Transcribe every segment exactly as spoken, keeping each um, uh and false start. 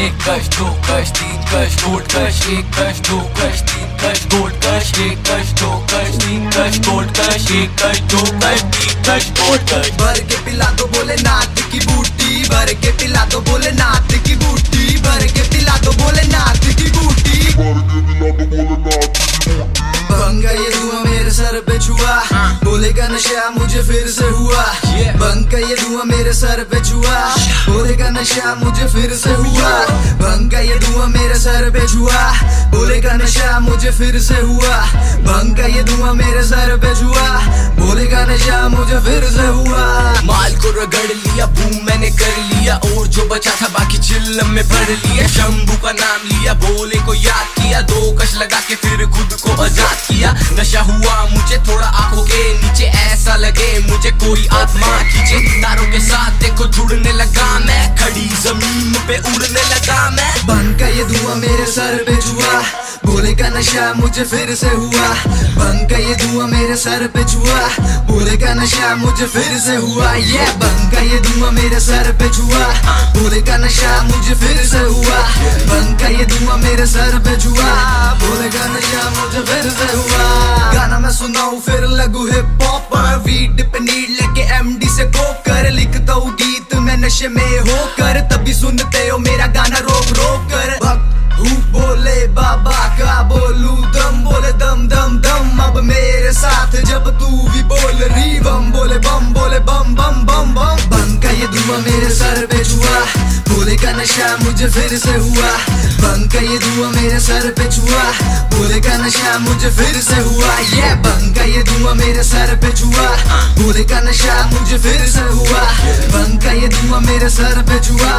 एक कश दो कश तीन कश गोट कश एक कश दो कश तीन कश गोट कश एक कश दो कश तीन कश गोट कश एक कश दो कश तीन कश गोट कश। भर के पिला दो बोले नाथ की बूटी, भर के पिला दो बोले नाथ की बूटी, भर के पिला दो बोले नाथ की बूटी। बन गया ये धुआं मेरे सर पे छुआ, बोले का नशा मुझे फिर से हुआ। बन गया ये धुआं मेरे सर पे छुआ, बोले का नशा मुझे फिर से हुआ। बन गया ये धुआं मेरे सर पे छुआ, बोले का नशा मुझे फिर से हुआ। बन गया ये धुआं मेरे सर पे छुआ, बोले का नशा मुझे फिर से हुआ। माल को रगड़ लिया, बूम मैंने कर लिया, और जो बचा था बाकी चिल्लम में भर लिया। शंभू का नाम लिया, बोले को याद किया, दो कश लगा के फिर खुद को आजाद किया। नशा हुआ मुझे थोड़ा आंखों के नीचे, ऐसा लगे मुझे कोई आत्मा खींचे। तारों के साथ देखो जुड़ने लगा मैं, खड़ी जमीन पे उड़ने लगा मैं। बन का ये धुआं मेरे सर पे छुआ, भोले का नशा मुझे फिर से हुआ। बन का ये धुआं मेरे सर पे छुआ, भोले का नशा मुझे फिर से हुआ। ये बन का ये धुआं मेरे सर पे छुआ, भोले का नशा मुझे फिर से हुआ। बन का ये धुआं मेरे सर पे छुआ, भोले का नशा मुझे फिर से हुआ। गाना मैं सुनाऊं फिर लगू हिप हॉप, वीड पे नीड लेके एमडी से कोक कर लिखता हूँ गीत मैं नशे में होकर। तभी सुनते हो मेरा गाना रोक रोक कर। भक्त हूँ बोले बाबा का, बोलू दम बोले दम दम दम। अब मेरे साथ जब तू भी बोल रही बम, बोले बम बोले बम बम बम बम। बम का ये धुआं मेरे सर पे छुआ, भोले का नशा मुझे फिर से हुआ। बन का ये धुआं मेरे सर पे छुआ, भोले का नशा मुझे फिर से हुआ। ये बन का ये धुआं मेरे सर पे छुआ, भोले का नशा मुझे फिर से हुआ। बन का ये धुआं मेरे सर पे छुआ,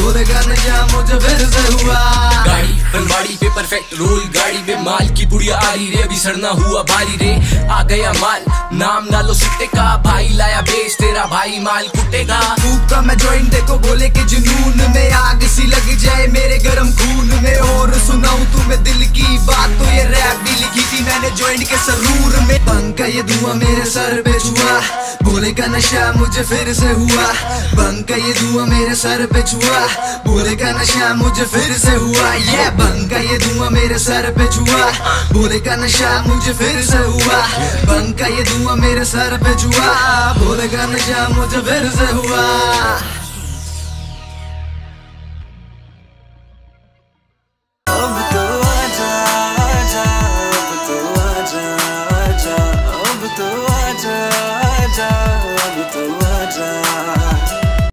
भोले का नशा मुझे फिर से हुआ। गाड़ी पलवाड़ी पे परफेक्ट रोल, गाड़ी पे माल की बुढ़िया आ रही रे, अभी सड़ना हुआ भारी रे। आ गया माल नाम ना लो सिट्टे का, भाई लाया बेच तेरा भाई माल कुटेगा। फूक का मैं जॉइंट देखो बोले के जुनून में, आग सी लग जाए मेरे गरम खून में। और सुनाऊं तुम्हें दिल की बात, तो ये रैप भी लिखी थी मैंने जॉइंट के सरूर में। बन का ये धुआं मेरे सर पे छुआ, भोले का नशा मुझे फिर से हुआ। बन का ये धुआं मेरे सर पे छुआ, भोले का नशा मुझे फिर से हुआ। ये बन का ये धुआं मेरे सर पे छुआ, भोले का नशा मुझे फिर से हुआ। बन का ये धुआं मेरे सर पे छुआ, भोले का नशा मुझे फिर से हुआ।